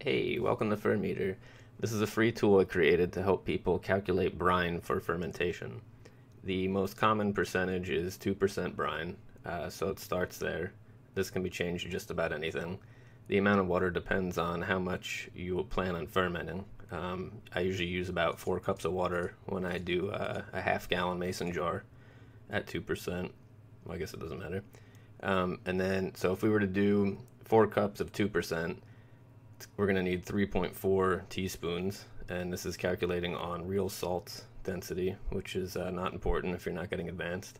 Hey, welcome to Fermeter. This is a free tool I created to help people calculate brine for fermentation. The most common percentage is 2% brine, so it starts there. This can be changed to just about anything. The amount of water depends on how much you plan on fermenting. I usually use about 4 cups of water when I do a half-gallon mason jar at 2%. Well, I guess it doesn't matter. And then, so if we were to do 4 cups of 2%, we're going to need 3.4 teaspoons, and this is calculating on real salt density, which is not important if you're not getting advanced.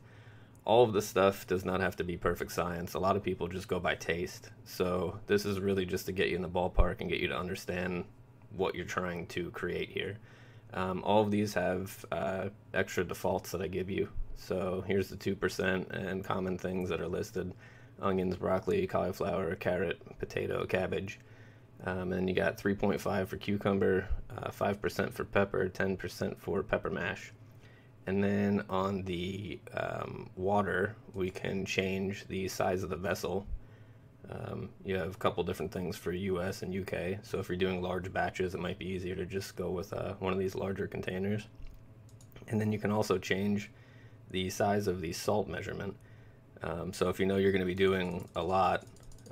All of this stuff does not have to be perfect science. A lot of people just go by taste, so this is really just to get you in the ballpark and get you to understand what you're trying to create here. All of these have extra defaults that I give you. So here's the 2% and common things that are listed: onions, broccoli, cauliflower, carrot, potato, cabbage. And you got 3.5 for cucumber, 5% for pepper, 10% for pepper mash. And then on the water, we can change the size of the vessel. You have a couple different things for US and UK, so if you're doing large batches, it might be easier to just go with one of these larger containers. And then you can also change the size of the salt measurement. So if you know you're going to be doing a lot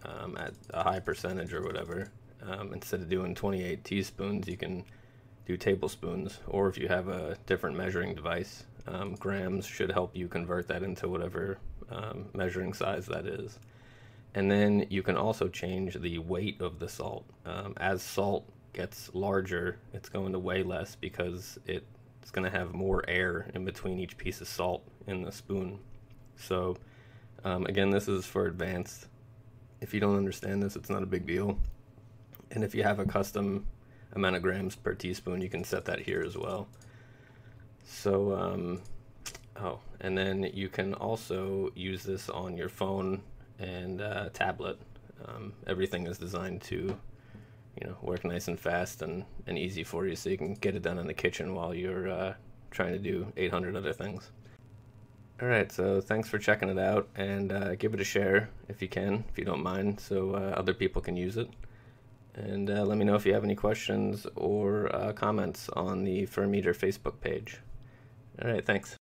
at a high percentage or whatever, instead of doing 28 teaspoons, you can do tablespoons, or if you have a different measuring device, grams should help you convert that into whatever measuring size that is. And then you can also change the weight of the salt. As salt gets larger, it's going to weigh less because it's going to have more air in between each piece of salt in the spoon. So again, this is for advanced. If you don't understand this, it's not a big deal. And if you have a custom amount of grams per teaspoon, you can set that here as well. So, and then you can also use this on your phone and tablet. Everything is designed to, work nice and fast and easy for you, so you can get it done in the kitchen while you're trying to do 800 other things. Alright, so thanks for checking it out, and give it a share if you can, if you don't mind, so other people can use it. And let me know if you have any questions or comments on the Fermeter Facebook page. Alright, thanks.